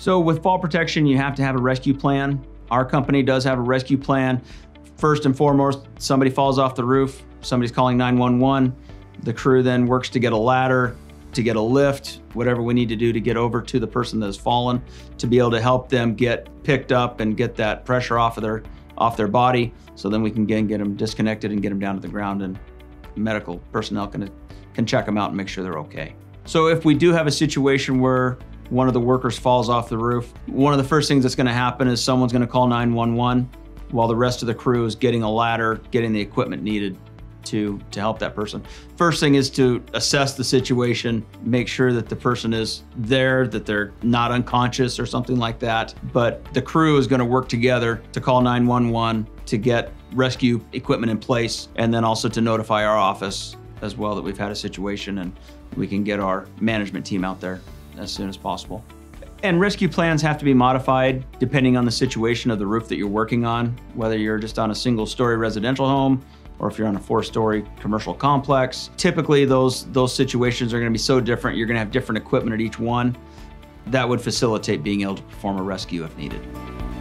So with fall protection, you have to have a rescue plan. Our company does have a rescue plan. First and foremost, somebody falls off the roof, somebody's calling 911. The crew then works to get a ladder, to get a lift, whatever we need to do to get over to the person that has fallen, to be able to help them get picked up and get that pressure off their body, so then we can again get them disconnected and get them down to the ground, and medical personnel can check them out and make sure they're okay. So if we do have a situation where one of the workers falls off the roof, one of the first things that's gonna happen is someone's gonna call 911 while the rest of the crew is getting a ladder, getting the equipment needed to help that person. First thing is to assess the situation, make sure that the person is there, that they're not unconscious or something like that. But the crew is gonna work together to call 911, to get rescue equipment in place, and then also to notify our office as well that we've had a situation, and we can get our management team out there as soon as possible. And rescue plans have to be modified depending on the situation of the roof that you're working on, whether you're just on a single-story residential home or if you're on a four-story commercial complex. Typically, those situations are gonna be so different, you're gonna have different equipment at each one. That would facilitate being able to perform a rescue if needed.